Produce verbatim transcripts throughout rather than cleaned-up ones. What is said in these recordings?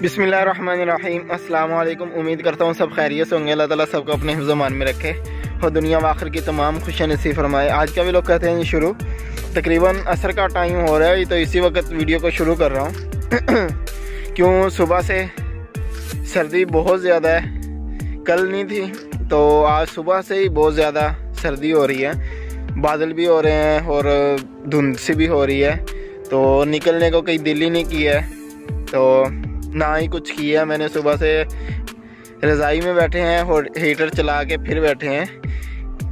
बिस्मिल्लाहिर्रहमानिर्रहीम। अस्सलाम वालेकुम। उम्मीद करता हूँ सब खैरियत से होंगे। अल्लाह ताला सबको अपने हिफ्ज़ मान में रखे और दुनिया व आखिर की तमाम खुशियाँ नसीब फरमाए। आज का भी लोग कहते हैं ये शुरू तकरीबन असर का टाइम हो रहा है, तो इसी वक्त वीडियो को शुरू कर रहा हूँ क्यों सुबह से सर्दी बहुत ज़्यादा है, कल नहीं थी तो आज सुबह से ही बहुत ज़्यादा सर्दी हो रही है, बादल भी हो रहे हैं और धुंध सी भी हो रही है, तो निकलने को कहीं दिल ही नहीं किया है, तो ना ही कुछ किया। मैंने सुबह से रज़ाई में बैठे हैं और हीटर चला के फिर बैठे हैं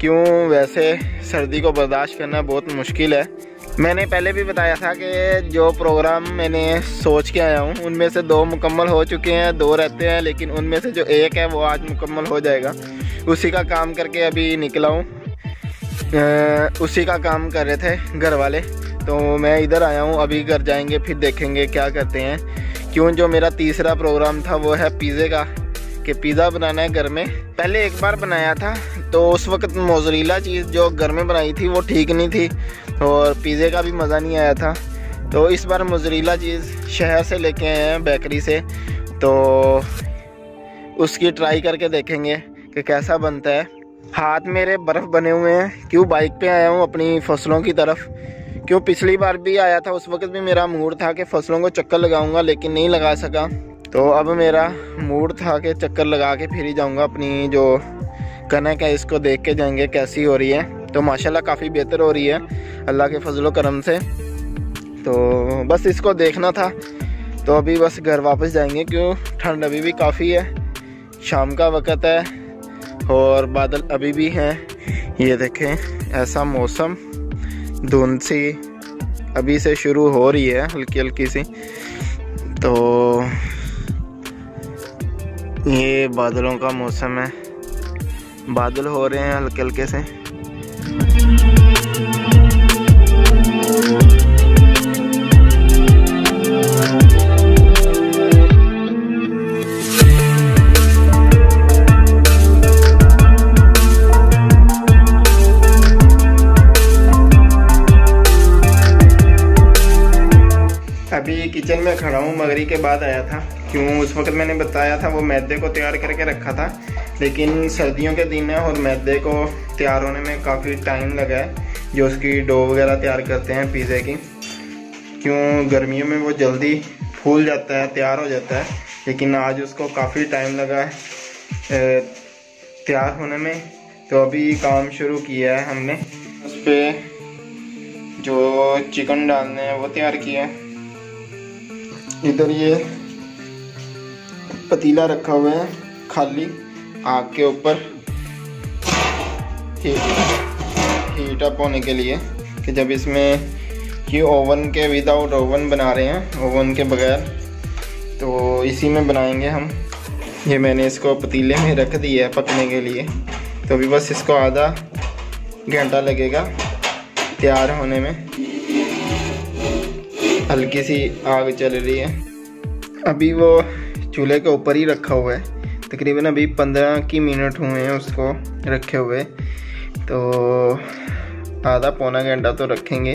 क्यों वैसे सर्दी को बर्दाश्त करना बहुत मुश्किल है। मैंने पहले भी बताया था कि जो प्रोग्राम मैंने सोच के आया हूँ उनमें से दो मुकम्मल हो चुके हैं, दो रहते हैं, लेकिन उनमें से जो एक है वो आज मुकम्मल हो जाएगा। उसी का काम करके अभी निकला हूँ, उसी का काम कर रहे थे घर वाले, तो मैं इधर आया हूँ। अभी घर जाएंगे फिर देखेंगे क्या करते हैं क्यों जो मेरा तीसरा प्रोग्राम था वो है पिज़्ज़े का, कि पिज़्ज़ा बनाना है घर में। पहले एक बार बनाया था तो उस वक्त मोज़रेला चीज़ जो घर में बनाई थी वो ठीक नहीं थी और पिज़्ज़े का भी मज़ा नहीं आया था, तो इस बार मोज़रेला चीज़ शहर से लेके आए हैं बेकरी से, तो उसकी ट्राई करके देखेंगे कि कैसा बनता है। हाथ मेरे बर्फ़ बने हुए हैं क्यों बाइक पे आया हूँ अपनी फसलों की तरफ, क्यों पिछली बार भी आया था उस वक्त भी मेरा मूड था कि फसलों को चक्कर लगाऊंगा लेकिन नहीं लगा सका, तो अब मेरा मूड था कि चक्कर लगा के फिर ही जाऊँगा। अपनी जो कनक है इसको देख के जाएंगे कैसी हो रही है, तो माशाल्लाह काफ़ी बेहतर हो रही है अल्लाह के फजलो करम से, तो बस इसको देखना था। तो अभी बस घर वापस जाएंगे क्यों ठंड अभी भी काफ़ी है, शाम का वक़्त है और बादल अभी भी हैं। ये देखें ऐसा मौसम, धुंध सी अभी से शुरू हो रही है हल्की हल्की सी, तो ये बादलों का मौसम है, बादल हो रहे हैं हल्के हल्के से। अभी किचन में खड़ा हूँ, मगरी के बाद आया था क्यों उस वक्त मैंने बताया था वो मैदे को तैयार करके रखा था, लेकिन सर्दियों के दिन है और मैदे को तैयार होने में काफ़ी टाइम लगा है जो उसकी डो वगैरह तैयार करते हैं पिज़्ज़े की, क्यों गर्मियों में वो जल्दी फूल जाता है तैयार हो जाता है, लेकिन आज उसको काफ़ी टाइम लगा है तैयार होने में। तो अभी काम शुरू किया है हमने, उस पर जो चिकन डालने हैं वो तैयार किया है। इधर ये पतीला रखा हुआ है खाली, आग के ऊपर हीट अप होने के लिए, कि जब इसमें ये ओवन के विदाउट ओवन बना रहे हैं, ओवन के बगैर, तो इसी में बनाएंगे हम। ये मैंने इसको पतीले में रख दिया है पकने के लिए, तो अभी बस इसको आधा घंटा लगेगा तैयार होने में। हल्की सी आग चल रही है, अभी वो चूल्हे के ऊपर ही रखा हुआ है, तकरीबन अभी पंद्रह की मिनट हुए हैं उसको रखे हुए, तो आधा पौना घंटा तो रखेंगे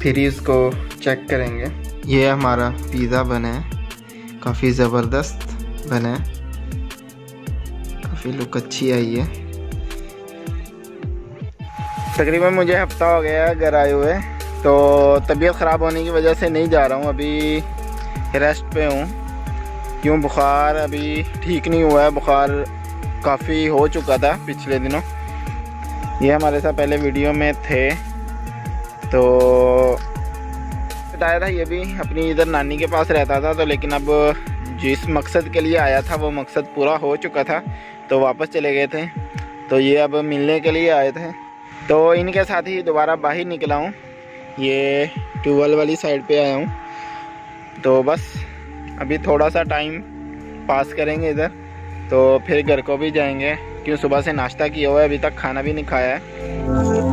फिर ही उसको चेक करेंगे। ये हमारा पिज़्ज़ा बना है, काफ़ी ज़बरदस्त बना है, काफ़ी लुक अच्छी आई है। तकरीबन मुझे हफ्ता हो गया घर आए हुए, तो तबीयत ख़राब होने की वजह से नहीं जा रहा हूँ, अभी रेस्ट पे हूँ क्यों बुखार अभी ठीक नहीं हुआ है, बुखार काफ़ी हो चुका था पिछले दिनों। ये हमारे साथ पहले वीडियो में थे, तो बताया था ये भी अपनी इधर नानी के पास रहता था, तो लेकिन अब जिस मकसद के लिए आया था वो मकसद पूरा हो चुका था तो वापस चले गए थे, तो ये अब मिलने के लिए आए थे। तो इनके साथ ही दोबारा बाहर निकला हूँ, ये ट्यूबवेल वाली साइड पे आया हूँ, तो बस अभी थोड़ा सा टाइम पास करेंगे इधर, तो फिर घर को भी जाएंगे क्यों सुबह से नाश्ता किया हुआ है, अभी तक खाना भी नहीं खाया है।